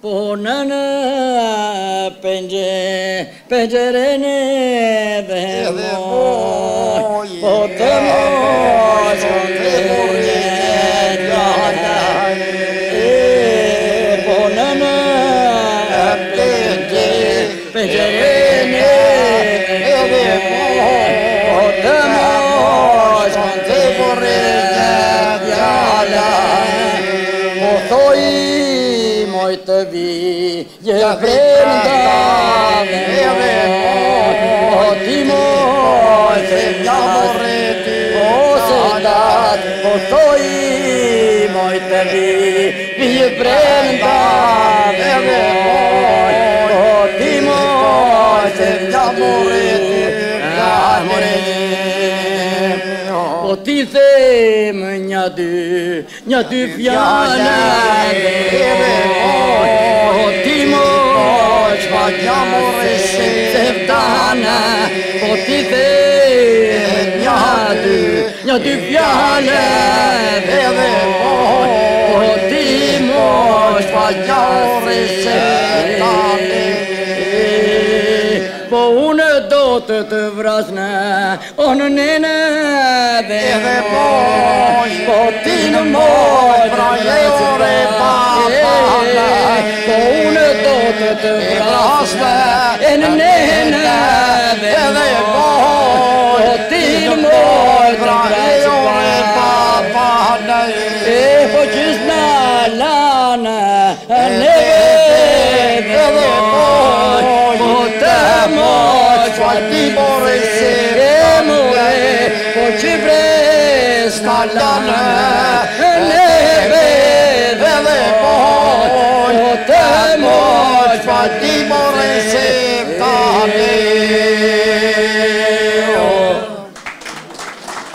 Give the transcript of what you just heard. Pune-ne pengerene de noi, putem ajunge toată. Pune-ne pengerene de noi, putem ajunge toată. Mojte vi, je vremdane Oti mojte navoriti Osedat, postoji Mojte vi, je vremdane Oti mojte navoriti Oti zem njadu fjane Njadu fjane vele moj Oti moj shpajari se tani Po une do të të vrasne O në nene vele moj Po ti në moj prajore papane Po une do të të vrasne E në nene vele moj Po ti në moj Neve, vele, moj, o te moj, shpa ti moj